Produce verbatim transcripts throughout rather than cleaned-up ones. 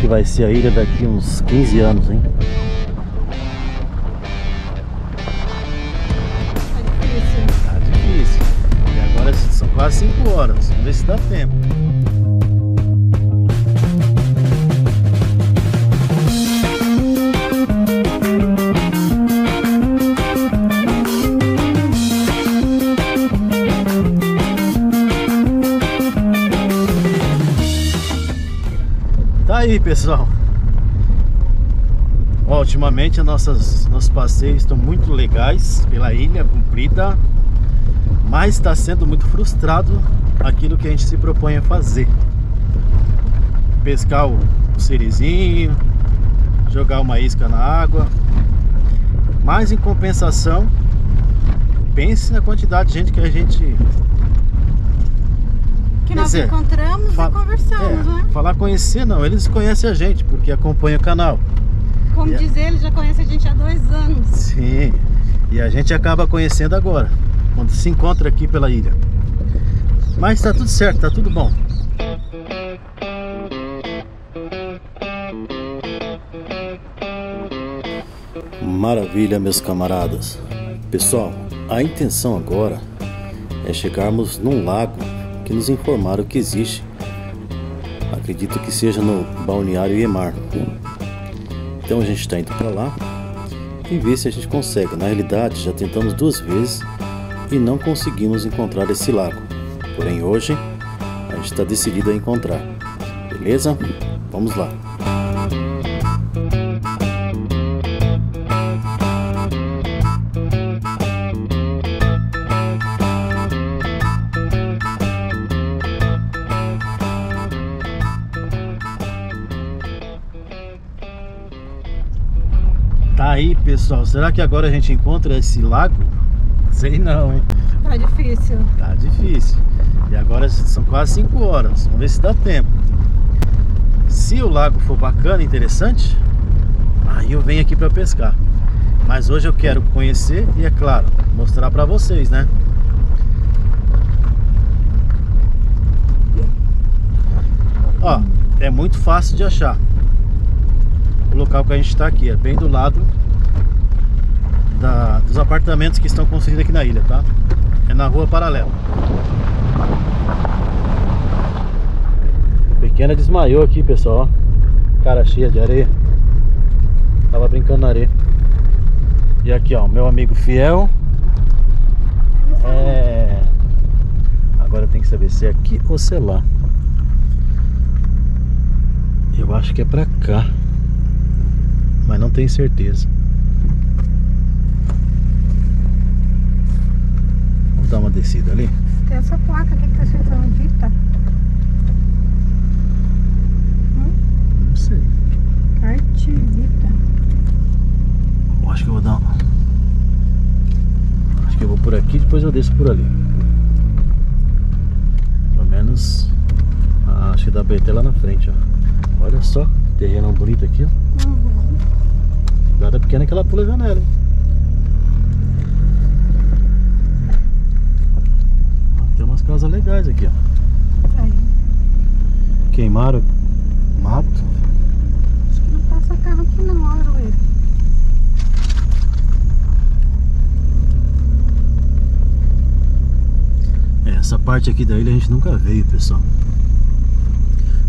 que vai ser a ilha daqui uns quinze anos, hein? Tá difícil. Tá difícil. E agora são quase cinco horas. Vamos ver se dá tempo. E aí, pessoal, ó, ultimamente nossas, nossos passeios estão muito legais pela Ilha Comprida, mas está sendo muito frustrado aquilo que a gente se propõe a fazer: pescar o serizinho, jogar uma isca na água. Mas em compensação, pense na quantidade de gente que a gente... Que nós dizer, encontramos e conversamos, é, né? Falar conhecer não, eles conhecem a gente, porque acompanham o canal. Como e dizer, a... eles já conhecem a gente há dois anos. Sim, e a gente acaba conhecendo agora, quando se encontra aqui pela ilha. Mas tá tudo certo, tá tudo bom. Maravilha, meus camaradas. Pessoal, a intenção agora é chegarmos num lago que nos informaram que existe, acredito que seja no Balneário Iemar. Então a gente está indo para lá e ver se a gente consegue. Na realidade já tentamos duas vezes e não conseguimos encontrar esse lago, porém hoje a gente está decidido a encontrar, beleza? Vamos lá! Aí, pessoal, será que agora a gente encontra esse lago? Sei não, hein? Tá difícil. Tá difícil. E agora são quase cinco horas. Vamos ver se dá tempo. Se o lago for bacana, interessante, aí eu venho aqui para pescar. Mas hoje eu quero conhecer e, é claro, mostrar para vocês, né? Ó, é muito fácil de achar. O local que a gente está aqui é bem do lado Da, dos apartamentos que estão construídos aqui na ilha, tá? É na rua paralela. A pequena desmaiou aqui, pessoal. Cara cheia de areia. Tava brincando na areia. E aqui, ó, meu amigo fiel. É... Agora tem que saber se é aqui ou se é lá. Eu acho que é pra cá, mas não tenho certeza. Dar uma descida ali. Tem essa placa aqui que tá escrito Vita. Hum? Não sei. Carte Vita. Eu acho que eu vou dar uma... Acho que eu vou por aqui, depois eu desço por ali. Pelo menos a... acho que dá pra ir até lá na frente, ó. Olha só, terreno bonito aqui, ó. Uhum. Nada pequena que ela pula a janela, hein? Casas legais aqui, ó. Aí. Queimaram mato. Acho que não passa carro aqui não, olha ele. É, essa parte aqui da ilha a gente nunca veio, pessoal.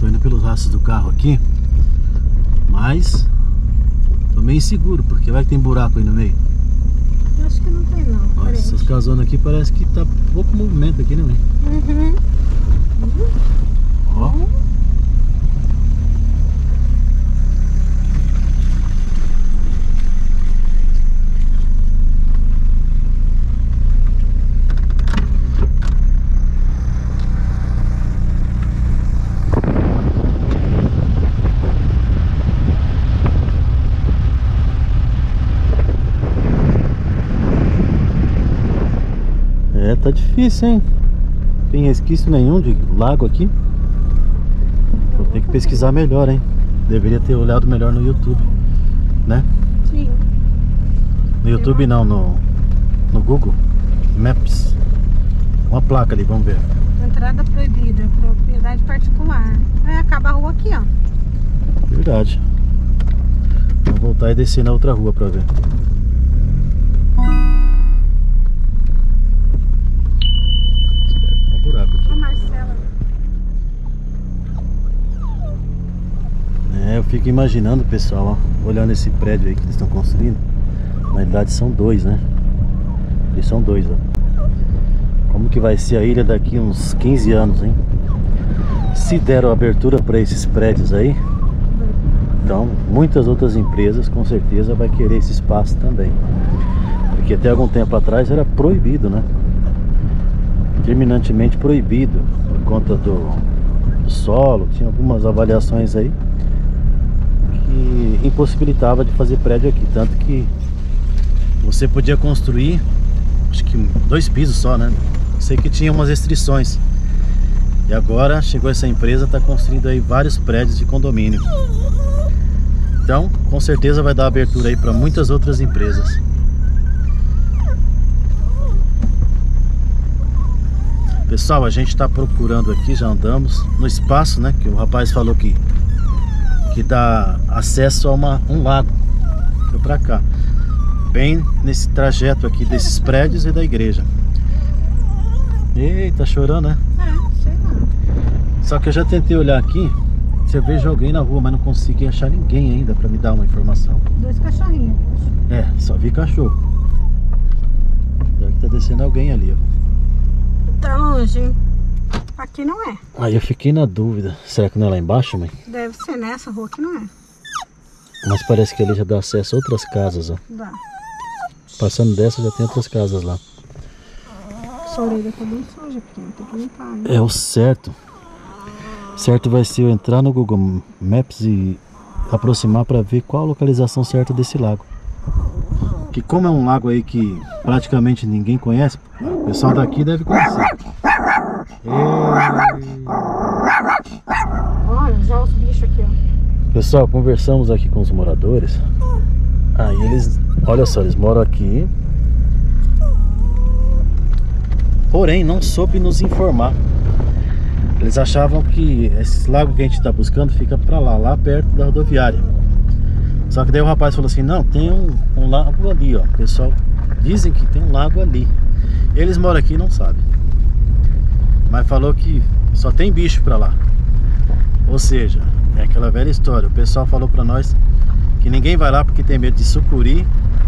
Tô indo pelos rastros do carro aqui, mas tô meio inseguro, porque vai que tem buraco aí no meio. Eu acho que não tem não. Olha, essas casonas aqui parece que tá pouco movimento aqui, né? Uhum. Ó. Uhum. Tá difícil, hein? Não tem resquício nenhum de lago aqui. Vou ter que pesquisar melhor, hein? Deveria ter olhado melhor no YouTube, né? Sim. No YouTube não, no, no Google Maps. Uma placa ali, vamos ver. Entrada proibida, propriedade particular. É, acaba a rua aqui, ó. cidade. Vamos voltar e descer na outra rua para ver. É um buraco aqui. É, eu fico imaginando, pessoal, ó, olhando esse prédio aí que eles estão construindo. Na verdade são dois, né? Eles são dois, ó. Como que vai ser a ilha daqui uns quinze anos, hein? Se deram abertura para esses prédios aí, então muitas outras empresas com certeza vai querer esse espaço também, porque até algum tempo atrás era proibido, né? Terminantemente proibido por conta do, do solo. Tinha algumas avaliações aí que impossibilitava de fazer prédio aqui, tanto que você podia construir acho que dois pisos só, né? Sei que tinha umas restrições. E agora chegou essa empresa, está construindo aí vários prédios de condomínio. Então, com certeza vai dar abertura aí para muitas outras empresas. Pessoal, a gente está procurando aqui, já andamos no espaço, né? Que o rapaz falou que que dá acesso a uma, um lago. Foi para cá, bem nesse trajeto aqui desses prédios e da igreja. Eita, chorando, né? Só que eu já tentei olhar aqui, se eu vejo alguém na rua, mas não consegui achar ninguém ainda pra me dar uma informação. Dois cachorrinhos. É, só vi cachorro. Deve estar descendo alguém ali, ó. Tá longe, hein? Aqui não é. Aí eu fiquei na dúvida. Será que não é lá embaixo, mãe? Deve ser nessa rua que não é. Mas parece que ali já dá acesso a outras casas, ó. Dá. Passando dessa já tem outras casas lá. Essa orelha tá bem suja, pequena, tem que limpar, né? É o certo. Certo vai ser eu entrar no Google Maps e aproximar para ver qual a localização certa desse lago. Que como é um lago aí que praticamente ninguém conhece, o pessoal daqui deve conhecer. Olha já os bichos aqui, ó. Pessoal, conversamos aqui com os moradores. Aí eles, olha só, eles moram aqui. Porém, não soube nos informar. Eles achavam que esse lago que a gente está buscando fica para lá, lá perto da rodoviária. Só que daí o rapaz falou assim, não, tem um, um lago ali, ó. Pessoal, dizem que tem um lago ali. Eles moram aqui e não sabem. Mas falou que só tem bicho para lá. Ou seja, é aquela velha história. O pessoal falou para nós que ninguém vai lá porque tem medo de sucuri,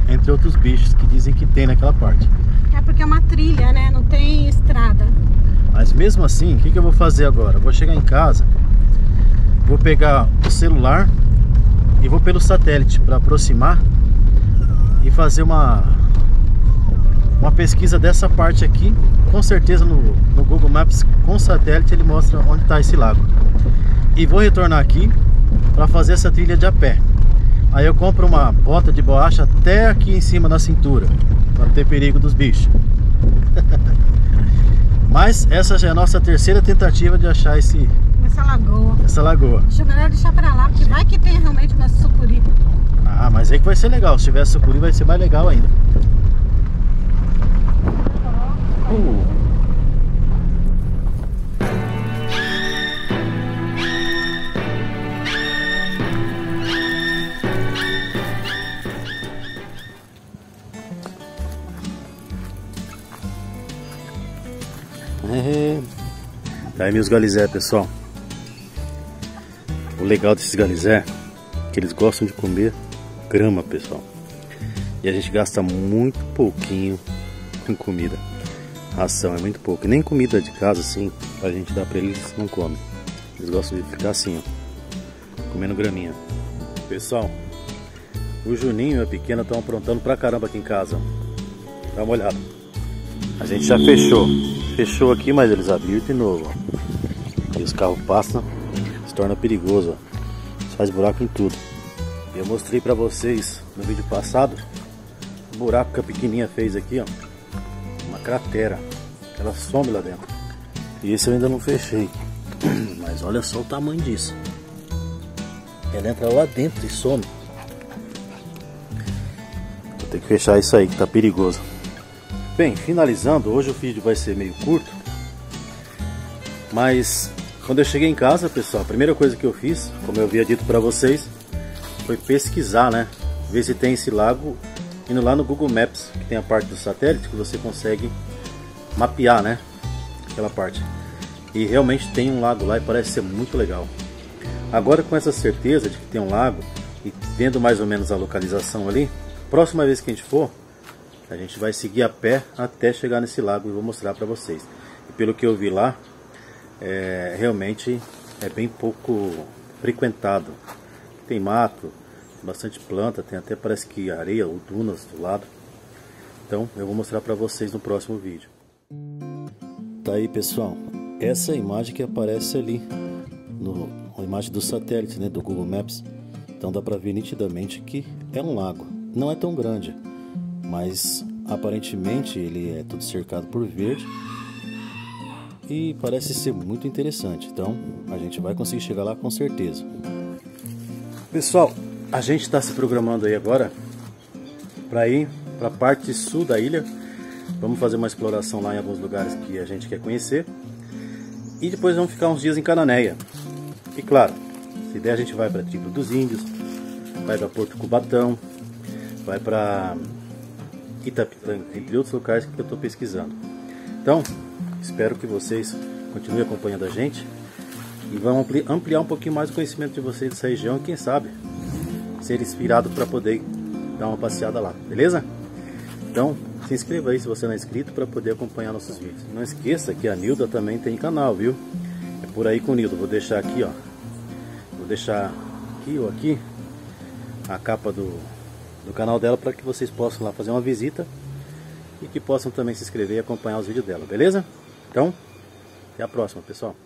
entre outros bichos que dizem que tem naquela parte. É porque é uma trilha, né? Não tem estrada. Mas mesmo assim, o que, que eu vou fazer agora? Eu vou chegar em casa, vou pegar o celular e vou pelo satélite para aproximar e fazer uma, uma pesquisa dessa parte aqui. Com certeza no, no Google Maps, com satélite, ele mostra onde está esse lago. E vou retornar aqui para fazer essa trilha de a pé. Aí eu compro uma bota de borracha até aqui em cima da cintura, para não ter perigo dos bichos. Mas essa já é a nossa terceira tentativa de achar esse... Essa lagoa. Essa lagoa. Acho melhor deixar pra lá, porque vai que tem realmente uma sucuri. Ah, mas aí que vai ser legal. Se tiver sucuri vai ser mais legal ainda. Uh. Tá aí meus galizé, pessoal. O legal desses galizé é que eles gostam de comer grama, pessoal. E a gente gasta muito pouquinho com comida. Ração é muito pouco. Nem comida de casa, assim, a gente dá pra eles, não comem. Eles gostam de ficar assim, ó, comendo graminha. Pessoal, o Juninho e a pequena estão aprontando pra caramba aqui em casa. Dá uma olhada. A gente já fechou. Fechou aqui, mas eles abriram de novo, ó. E os carros passam, se torna perigoso, ó. Faz buraco em tudo. Eu mostrei pra vocês no vídeo passado o buraco que a pequenininha fez aqui, ó. Uma cratera. Ela some lá dentro. E esse eu ainda não fechei. Mas olha só o tamanho disso. Ela entra lá dentro e some. Vou ter que fechar isso aí que tá perigoso. Bem, finalizando, hoje o vídeo vai ser meio curto, mas Quando eu cheguei em casa, pessoal, a primeira coisa que eu fiz, como eu havia dito para vocês, foi pesquisar, né? Ver se tem esse lago, indo lá no Google Maps, que tem a parte do satélite, que você consegue mapear, né? Aquela parte. E realmente tem um lago lá e parece ser muito legal. Agora, com essa certeza de que tem um lago e vendo mais ou menos a localização ali, próxima vez que a gente for, a gente vai seguir a pé até chegar nesse lago e vou mostrar para vocês. E pelo que eu vi lá, é, realmente é bem pouco frequentado. Tem mato, bastante planta, tem até parece que areia ou dunas do lado. Então eu vou mostrar para vocês no próximo vídeo. Tá aí, pessoal, essa é a imagem que aparece ali, no, a imagem do satélite, né, do Google Maps. Então dá para ver nitidamente que é um lago. Não é tão grande, mas aparentemente ele é tudo cercado por verde e parece ser muito interessante. Então a gente vai conseguir chegar lá com certeza. Pessoal, a gente está se programando aí agora para ir para a parte sul da ilha. Vamos fazer uma exploração lá em alguns lugares que a gente quer conhecer. E depois vamos ficar uns dias em Cananéia. E claro, se der a gente vai para a tribo dos índios, vai para Porto Cubatão, vai para Itapitanga, entre outros locais que eu estou pesquisando. Então, espero que vocês continuem acompanhando a gente. E vamos ampliar um pouquinho mais o conhecimento de vocês dessa região e quem sabe ser inspirado para poder dar uma passeada lá, beleza? Então se inscreva aí se você não é inscrito para poder acompanhar nossos vídeos. Não esqueça que a Nilda também tem canal, viu? É Por Aí com Nilda. Vou deixar aqui, ó. Vou deixar aqui ou aqui a capa do, do canal dela para que vocês possam lá fazer uma visita e que possam também se inscrever e acompanhar os vídeos dela, beleza? Então, até a próxima, pessoal.